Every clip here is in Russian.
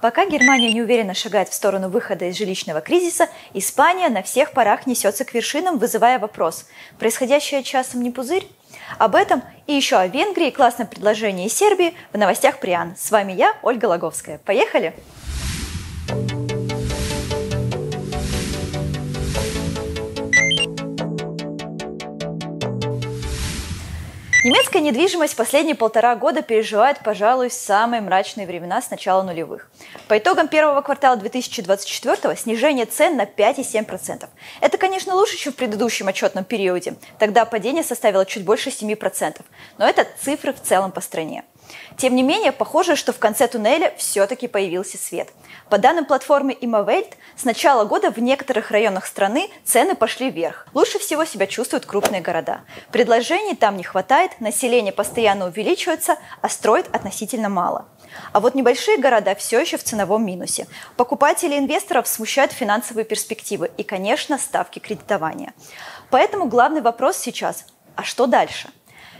Пока Германия неуверенно шагает в сторону выхода из жилищного кризиса, Испания на всех парах несется к вершинам, вызывая вопрос: происходящее часом не пузырь? Об этом и еще о Венгрии, классном предложении из Сербии в новостях Приан. С вами я, Ольга Логовская. Поехали! Немецкая недвижимость последние полтора года переживает, пожалуй, самые мрачные времена с начала нулевых. По итогам первого квартала 2024-го снижение цен на 5,7%. Это, конечно, лучше, чем в предыдущем отчетном периоде. Тогда падение составило чуть больше 7%. Но это цифры в целом по стране. Тем не менее, похоже, что в конце туннеля все-таки появился свет. По данным платформы Imovelt, с начала года в некоторых районах страны цены пошли вверх. Лучше всего себя чувствуют крупные города. Предложений там не хватает, население постоянно увеличивается, а строят относительно мало. А вот небольшие города все еще в ценовом минусе. Покупателей и инвесторов смущают финансовые перспективы и, конечно, ставки кредитования. Поэтому главный вопрос сейчас – а что дальше?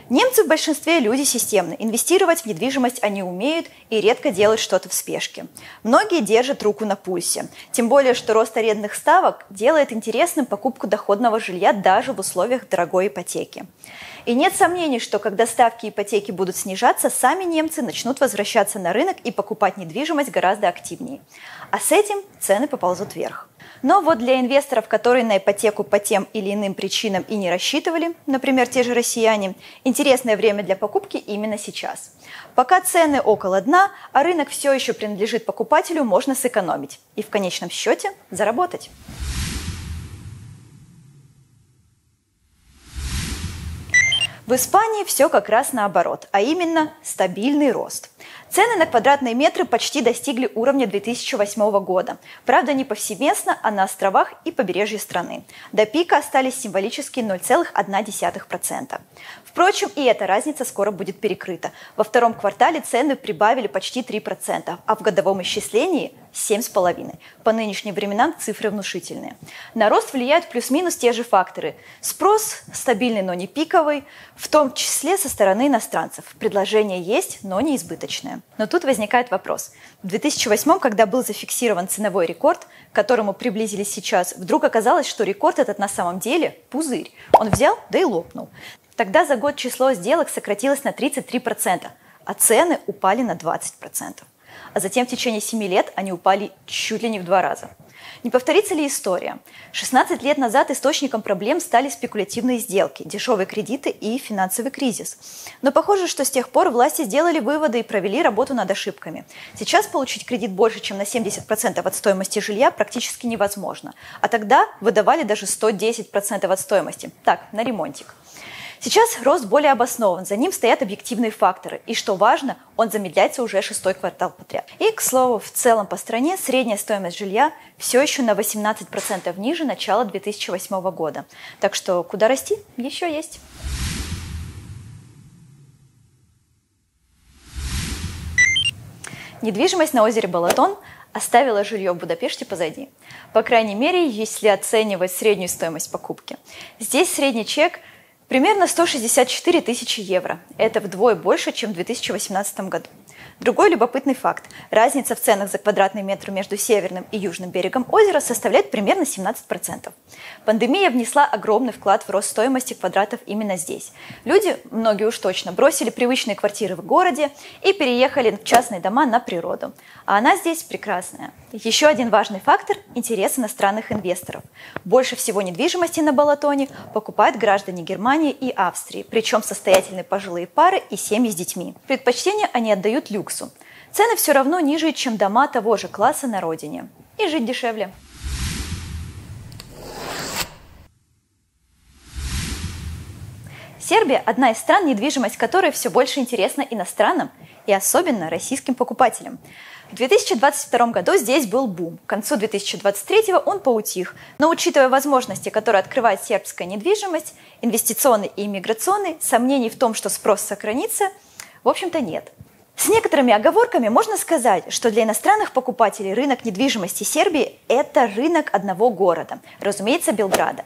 Немцы в большинстве люди системны, инвестировать в недвижимость они умеют и редко делают что-то в спешке. Многие держат руку на пульсе, тем более, что рост арендных ставок делает интересным покупку доходного жилья даже в условиях дорогой ипотеки. И нет сомнений, что когда ставки ипотеки будут снижаться, сами немцы начнут возвращаться на рынок и покупать недвижимость гораздо активнее. А с этим цены поползут вверх. Но вот для инвесторов, которые на ипотеку по тем или иным причинам и не рассчитывали, например, те же россияне, интересное время для покупки именно сейчас. Пока цены около дна, а рынок все еще принадлежит покупателю, можно сэкономить и в конечном счете заработать. В Испании все как раз наоборот, а именно стабильный рост. Цены на квадратные метры почти достигли уровня 2008 года. Правда, не повсеместно, а на островах и побережье страны. До пика остались символические 0,1%. Впрочем, и эта разница скоро будет перекрыта. Во втором квартале цены прибавили почти 3%, а в годовом исчислении – 7,5%. По нынешним временам цифры внушительные. На рост влияют плюс-минус те же факторы. Спрос стабильный, но не пиковый, в том числе со стороны иностранцев. Предложение есть, но не избыточное. Но тут возникает вопрос. В 2008-м, когда был зафиксирован ценовой рекорд, к которому приблизились сейчас, вдруг оказалось, что рекорд этот на самом деле пузырь. Он взял, да и лопнул. Тогда за год число сделок сократилось на 33%, а цены упали на 20%. А затем в течение 7 лет они упали чуть ли не в 2 раза. Не повторится ли история? 16 лет назад источником проблем стали спекулятивные сделки, дешевые кредиты и финансовый кризис. Но похоже, что с тех пор власти сделали выводы и провели работу над ошибками. Сейчас получить кредит больше, чем на 70% от стоимости жилья практически невозможно. А тогда выдавали даже 110% от стоимости. Так, на ремонтик. Сейчас рост более обоснован, за ним стоят объективные факторы, и, что важно, он замедляется уже 6-й квартал подряд. И, к слову, в целом по стране средняя стоимость жилья все еще на 18% ниже начала 2008 года. Так что куда расти еще есть. Недвижимость на озере Балатон оставила жилье в Будапеште позади. По крайней мере, если оценивать среднюю стоимость покупки. Здесь средний чек – примерно 164 тысячи евро. Это вдвое больше, чем в 2018 году. Другой любопытный факт. Разница в ценах за квадратный метр между северным и южным берегом озера составляет примерно 17%. Пандемия внесла огромный вклад в рост стоимости квадратов именно здесь. Люди, многие уж точно, бросили привычные квартиры в городе и переехали в частные дома на природу. А она здесь прекрасная. Еще один важный фактор – интерес иностранных инвесторов. Больше всего недвижимости на Балатоне покупают граждане Германии и Австрии, причем состоятельные пожилые пары и семьи с детьми. Предпочтение они отдают люксу. Цены все равно ниже, чем дома того же класса на родине. И жить дешевле. Сербия – одна из стран, недвижимость которой все больше интересна иностранным и особенно российским покупателям. В 2022 году здесь был бум. К концу 2023 он поутих. Но учитывая возможности, которые открывает сербская недвижимость, инвестиционный и иммиграционный, сомнений в том, что спрос сохранится, в общем-то нет. С некоторыми оговорками можно сказать, что для иностранных покупателей рынок недвижимости Сербии – это рынок одного города, разумеется, Белграда.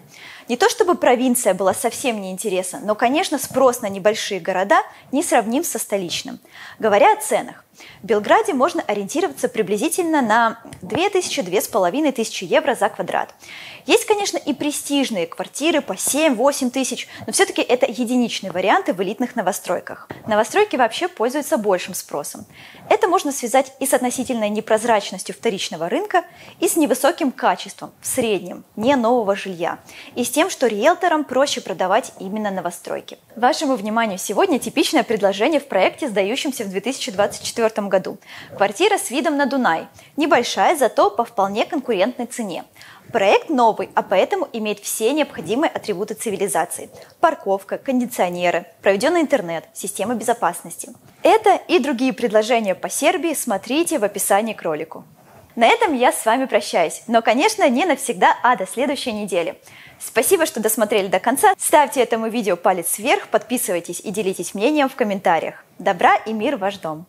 Не то чтобы провинция была совсем неинтересна, но, конечно, спрос на небольшие города не сравним со столичным. Говоря о ценах, в Белграде можно ориентироваться приблизительно на 2000–2500 евро за квадрат. Есть, конечно, и престижные квартиры по 7–8 тысяч, но все-таки это единичные варианты в элитных новостройках. Новостройки вообще пользуются большим спросом. Это можно связать и с относительной непрозрачностью вторичного рынка, и с невысоким качеством, в среднем, не нового жилья, и с тем, что риэлторам проще продавать именно новостройки. Вашему вниманию сегодня типичное предложение в проекте, сдающемся в 2024 году. Квартира с видом на Дунай. Небольшая, зато по вполне конкурентной цене. Проект новый, а поэтому имеет все необходимые атрибуты цивилизации. Парковка, кондиционеры, проведенный интернет, система безопасности. Это и другие предложения по Сербии смотрите в описании к ролику. На этом я с вами прощаюсь, но, конечно, не навсегда, а до следующей недели. Спасибо, что досмотрели до конца. Ставьте этому видео палец вверх, подписывайтесь и делитесь мнением в комментариях. Добра и мир в ваш дом!